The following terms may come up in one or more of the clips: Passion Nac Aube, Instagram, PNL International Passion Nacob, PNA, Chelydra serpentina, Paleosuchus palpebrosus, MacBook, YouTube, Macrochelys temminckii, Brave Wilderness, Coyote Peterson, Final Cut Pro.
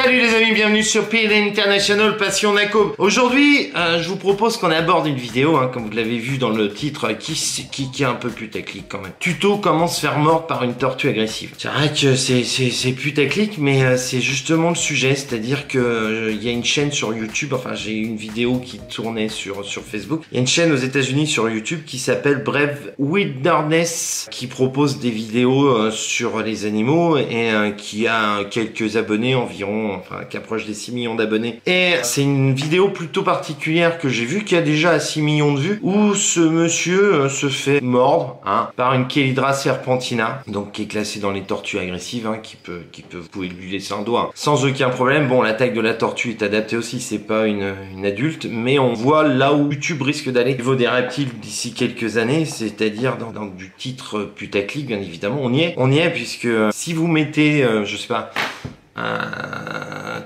Salut les amis, bienvenue sur PNL International Passion Nacob. Aujourd'hui, je vous propose qu'on aborde une vidéo, comme vous l'avez vu dans le titre, qui est un peu putaclic quand même. Tuto comment se faire mordre par une tortue agressive. C'est vrai que c'est putaclic, mais c'est justement le sujet, c'est-à-dire que il y a une chaîne sur YouTube, enfin j'ai une vidéo qui tournait sur Facebook. Il y a une chaîne aux États-Unis sur YouTube qui s'appelle Brave Wilderness, qui propose des vidéos sur les animaux et qui a quelques abonnés environ. Enfin, qui approche des 6 millions d'abonnés. Et c'est une vidéo plutôt particulière que j'ai vue, qui a déjà 6 millions de vues, où ce monsieur se fait mordre par une Chelydra serpentina, donc qui est classée dans les tortues agressives, vous pouvez lui laisser un doigt, sans aucun problème. Bon, l'attaque de la tortue est adaptée aussi, c'est pas une adulte, mais on voit là où YouTube risque d'aller au niveau des reptiles d'ici quelques années, c'est-à-dire dans du titre putaclic, bien évidemment, on y est, puisque si vous mettez, je sais pas,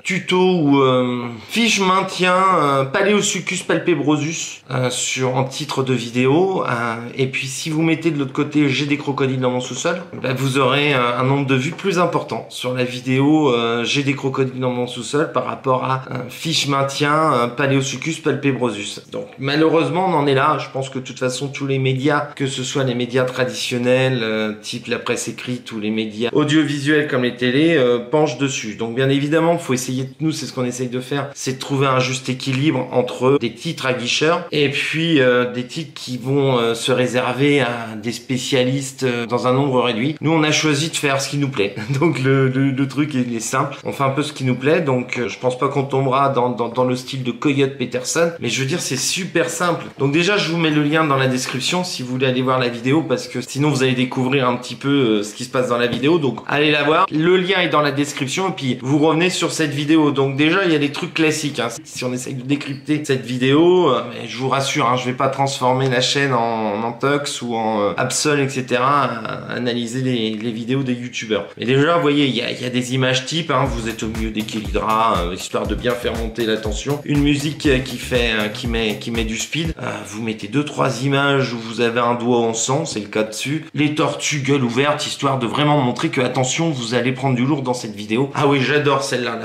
tuto ou fiche maintien Paleosuchus palpebrosus en titre de vidéo, et puis si vous mettez de l'autre côté j'ai des crocodiles dans mon sous-sol, bah vous aurez un nombre de vues plus important sur la vidéo j'ai des crocodiles dans mon sous-sol par rapport à fiche maintien Paleosuchus palpebrosus. Donc malheureusement on en est là. Je pense que de toute façon tous les médias, que ce soit les médias traditionnels type la presse écrite ou les médias audiovisuels comme les télés, penchent dessus. Donc bien évidemment, faut essayer, nous c'est ce qu'on essaye de faire, c'est de trouver un juste équilibre entre des titres aguicheurs et puis des titres qui vont se réserver à des spécialistes dans un nombre réduit. Nous on a choisi de faire ce qui nous plaît, donc le truc il est simple, on fait un peu ce qui nous plaît, donc je pense pas qu'on tombera dans le style de Coyote Peterson, mais je veux dire c'est super simple. Donc déjà je vous mets le lien dans la description si vous voulez aller voir la vidéo, parce que sinon vous allez découvrir un petit peu ce qui se passe dans la vidéo, donc allez la voir, le lien est dans la description. Et puis vous revenez sur cette vidéo. Donc déjà il y a des trucs classiques, si on essaye de décrypter cette vidéo, mais je vous rassure, je vais pas transformer la chaîne en tox ou en absol, etc. à analyser les vidéos des youtubeurs. Mais déjà vous voyez, il y a des images types, vous êtes au milieu des Chelydra, histoire de bien faire monter la tension. Une musique qui met du speed, vous mettez 2-3 images où vous avez un doigt en sang, c'est le cas dessus. Les tortues gueule ouverte, histoire de vraiment montrer que attention, vous allez prendre du lourd dans cette vidéo. Ah oui, j'adore celle-là,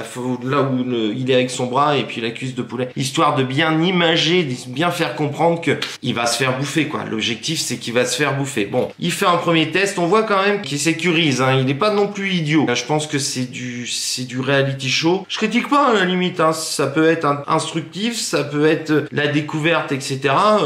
là où il est avec son bras et puis la cuisse de poulet, histoire de bien imager, de bien faire comprendre que il va se faire bouffer, quoi. L'objectif c'est qu'il va se faire bouffer. Bon, il fait un premier test, on voit quand même qu'il sécurise, il n'est pas non plus idiot. Je pense que c'est du reality show. Je critique pas à la limite, ça peut être instructif, ça peut être la découverte, etc.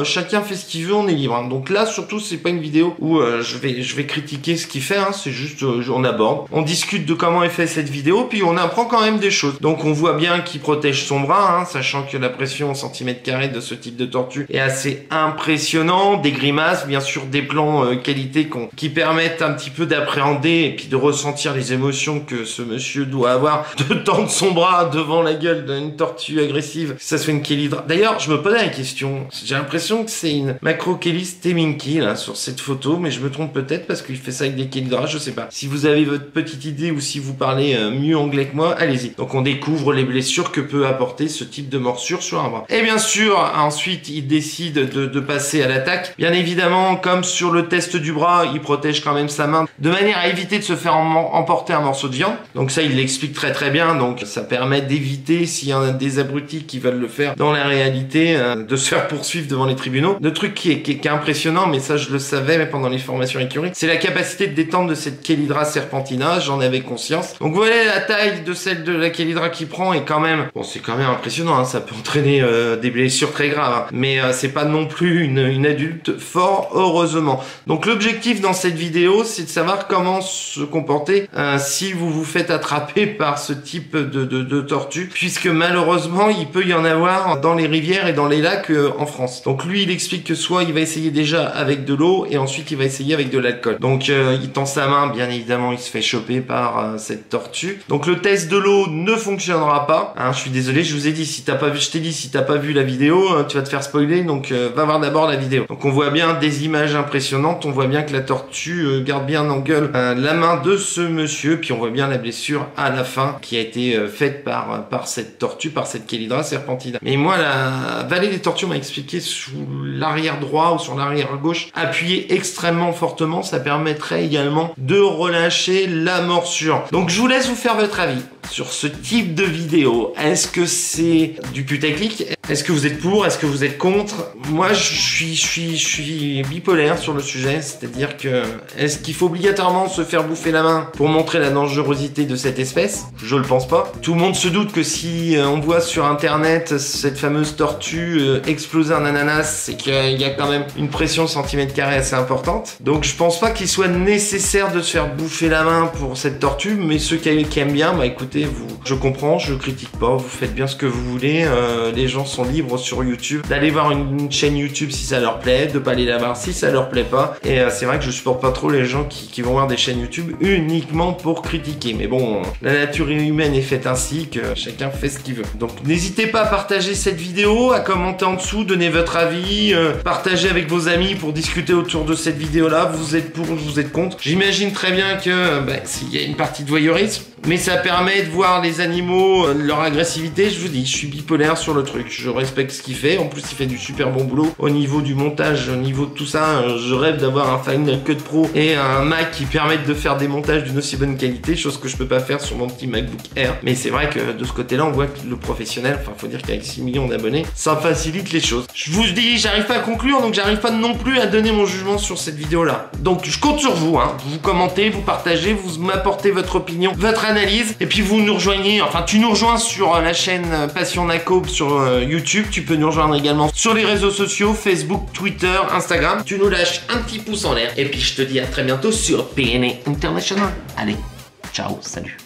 Chacun fait ce qu'il veut, on est libre. Donc là surtout c'est pas une vidéo où je vais critiquer ce qu'il fait, c'est juste on aborde, on discute de comment est fait cette vidéo. Puis on apprend quand même des choses. Donc on voit bien qu'il protège son bras, sachant que la pression en centimètres carrés de ce type de tortue est assez impressionnant. Des grimaces, bien sûr, des plans qualité qui permettent un petit peu d'appréhender et puis de ressentir les émotions que ce monsieur doit avoir de tendre son bras devant la gueule d'une tortue agressive, que ça soit une Chelydra. D'ailleurs, je me posais la question, j'ai l'impression que c'est une Macrochelys temminckii là sur cette photo, mais je me trompe peut-être parce qu'il fait ça avec des Chelydra, je sais pas. Si vous avez votre petite idée ou si vous parlez mieux anglais que moi, allez-y. Donc on découvre les blessures que peut apporter ce type de morsure sur un bras. Et bien sûr, ensuite, il décide de passer à l'attaque. Bien évidemment, comme sur le test du bras, il protège quand même sa main de manière à éviter de se faire emporter un morceau de viande. Donc ça, il l'explique très bien. Donc ça permet d'éviter, s'il y en a des abrutis qui veulent le faire dans la réalité, de se faire poursuivre devant les tribunaux. Le truc qui est impressionnant, mais ça je le savais mais pendant les formations écuries, c'est la capacité de détendre de cette Chelydra serpentina, j'en avais conscience. Donc voilà, la taille de celle de la Chelydra qui prend est quand même, bon, c'est quand même impressionnant, ça peut entraîner des blessures très graves, mais c'est pas non plus une adulte, fort heureusement. Donc l'objectif dans cette vidéo c'est de savoir comment se comporter si vous vous faites attraper par ce type de tortue, puisque malheureusement il peut y en avoir dans les rivières et dans les lacs en France. Donc lui il explique que soit il va essayer déjà avec de l'eau et ensuite il va essayer avec de l'alcool. Donc il tend sa main, bien évidemment il se fait choper par cette tortue. Donc le test de l'eau ne fonctionnera pas. Je suis désolé, je vous ai dit, si t'as pas vu la vidéo, tu vas te faire spoiler. Donc va voir d'abord la vidéo. Donc on voit bien des images impressionnantes. On voit bien que la tortue garde bien en gueule la main de ce monsieur. Puis on voit bien la blessure à la fin qui a été faite par cette tortue, par cette Chelydra serpentina. Mais moi la vallée des tortues m'a expliqué, sous l'arrière droit ou sur l'arrière gauche, appuyer extrêmement fortement, ça permettrait également de relâcher la morsure. Donc je vous laisse vous faire votre avis sur ce type type de vidéo? Est-ce que c'est du putaclic? Est-ce que vous êtes pour? Est-ce que vous êtes contre? Moi, je suis bipolaire sur le sujet, c'est-à-dire que est-ce qu'il faut obligatoirement se faire bouffer la main pour montrer la dangerosité de cette espèce? Je le pense pas. Tout le monde se doute que si on voit sur internet cette fameuse tortue exploser un ananas, c'est qu'il y a quand même une pression centimètre carré assez importante. Donc je pense pas qu'il soit nécessaire de se faire bouffer la main pour cette tortue, mais ceux qui aiment bien, bah écoutez, vous, je comprends, je critique pas, vous faites bien ce que vous voulez, les gens sont libres sur YouTube d'aller voir une chaîne YouTube si ça leur plaît, de pas aller la voir si ça leur plaît pas, et c'est vrai que je supporte pas trop les gens qui vont voir des chaînes YouTube uniquement pour critiquer, mais bon, la nature humaine est faite ainsi que chacun fait ce qu'il veut. Donc n'hésitez pas à partager cette vidéo, à commenter en dessous, donner votre avis, partagez avec vos amis pour discuter autour de cette vidéo là, vous êtes pour, vous êtes contre. J'imagine très bien que bah, s'il y a une partie de voyeurisme, mais ça permet de voir les animaux, leur agressivité. Je vous dis, je suis bipolaire sur le truc, je respecte ce qu'il fait, en plus il fait du super bon boulot au niveau du montage, au niveau de tout ça, je rêve d'avoir un Final Cut Pro et un Mac qui permettent de faire des montages d'une aussi bonne qualité, chose que je peux pas faire sur mon petit MacBook Air, mais c'est vrai que de ce côté là on voit que le professionnel, enfin faut dire qu'avec 6 millions d'abonnés, ça facilite les choses. Je vous dis, j'arrive pas à conclure, donc j'arrive pas non plus à donner mon jugement sur cette vidéo là, donc je compte sur vous, hein. Vous commentez, vous partagez, vous m'apportez votre opinion, votre analyse, et puis vous nous rejoignez, enfin tu nous rejoins sur la chaîne Passion Nacob sur YouTube, tu peux nous rejoindre également sur les réseaux sociaux, Facebook, Twitter, Instagram, tu nous lâches un petit pouce en l'air, et puis je te dis à très bientôt sur PNA International. Allez, ciao, salut.